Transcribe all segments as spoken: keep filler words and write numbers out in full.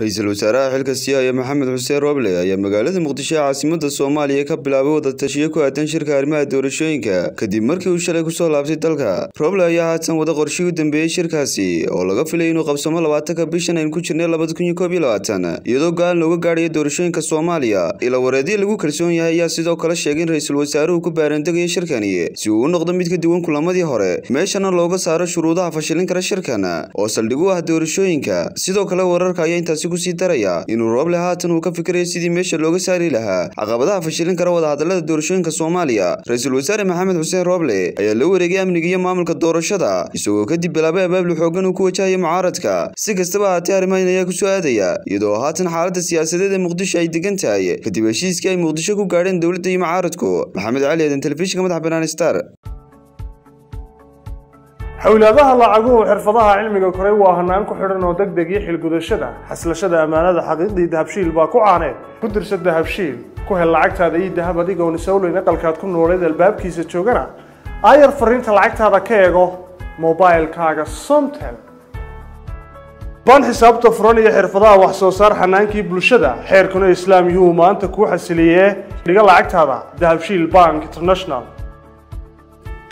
رئيس الوزراء حلقة السياية محمد حسين روبلي أي مقالة مقدشة عاصمة الصومالية كبلابة وضتشية كواتن شركة أرماء دورشوينكا كدي مركي وشالي كسو لابسي دالكا روبلي أي حادثا وضا غرشي ودنبية شركاسي أولا قفلي إنو قبسوما لباتاكا بيشانا إنكو شرنية لباتكوني كوبي لباتانا يدو قال لغو قارية دورشوينكا صوماليا إلا وردي لغو كرسون يهيا سيدو كالشيغين رئيس الوزراء وكو بارنتاكي شركاني سيوون نقدم بيتك ديوان كلما دي هوري ميشانا لغو سارة شرودا عفاشلين كرا شركانا وصلدقو أحد دورشوينكا سيدو كلا وراركايا انتاسي inuu Roble haatan uu ka fikiray sidii meesha looga saari lahaa caqabadaha fashilin kara wada hadallada doorashooyinka Soomaaliya. Raysal wasaare Maxamed Xuseen Roble ayaa la wareegay amniga iyo maamulka doorashada isagoo kadib bilaabay abaabul xoogan uu ku wajahayay mucaaradka. Si kastaba ha ahaatee arrimahan ayaa ku soo aadaya iyadoo haatan xaaladda siyaasadeed ee Muqdisho ay degan tahay kadib heshiiskii ay Muqdisho ku gaareen dawladda iyo mucaaradku. Maxamed Cali ee telefishinka madax bannaan Star. حولها لعجوه حرفها علمي كوري وهنان كحرن ودك دقيح القدشدة حسلشدة أمانة حديد دهبشيل باكو عنه قدرش دهبشيل كه العقد هذا يدهب هذيك ونسولو ينقل كاتكون نوريد الباب كيس تشوجنا أير فرنت العقد هذا كيجو موبايل كاجا سمتن بان حساب تفرني حرفها وحصوصار حنان كي بلشدة حركنا إسلام يومان تكو حسليه لقى العقد هذا دهبشيل بانك إنترناشنال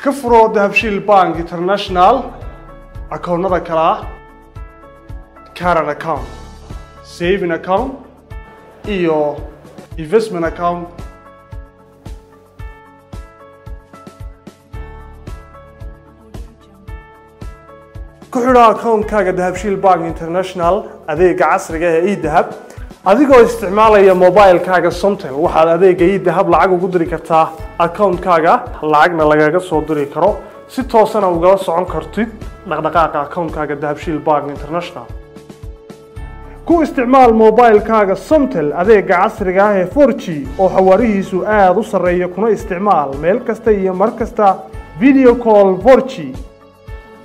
كفرو دهبشيل بانك انترناشنال اكوندا كلا كارن اكونت سيفن اكونت ايو انفستمنت اكونت كحرا اكونت كاغا دهبشيل بانك انترناشنال اديك عصري اي دهب adigoo isticmaalaya moobaylkaaga Somtel waxaad adeega ii dahab lacag ugu diri kartaa account-kaaga lacagna lagaga soo diri karo si toosan uga socon kartid dhaqdhaqaaqa account-kaaga Dahabshiil Bank International ku isticmaal moobaylkaaga Somtel adeega casriga ah ee four G oo xawaarihiisu aad u sareeyo kuna isticmaal meel kasta iyo mar kasta video call four G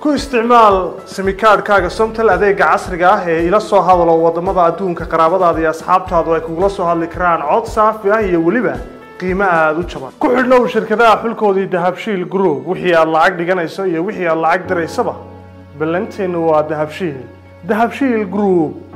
ku isticmaal simikaadkaaga Somtel adeega casriga ah ee ila soo hadlo wadamada adduunka qaraabadaada iyo asxaabtaadu ay kugu soo hadli karaan cod saafi ah iyo waliba qiimo aad u jaban ku xidhnow shirkadaha xulkoodii Dahabshiil Group wixii aad lacag dhiganayso iyo wixii aad lacag diraysaba ballanteenu waa Dahabshiil Dahabshiil Group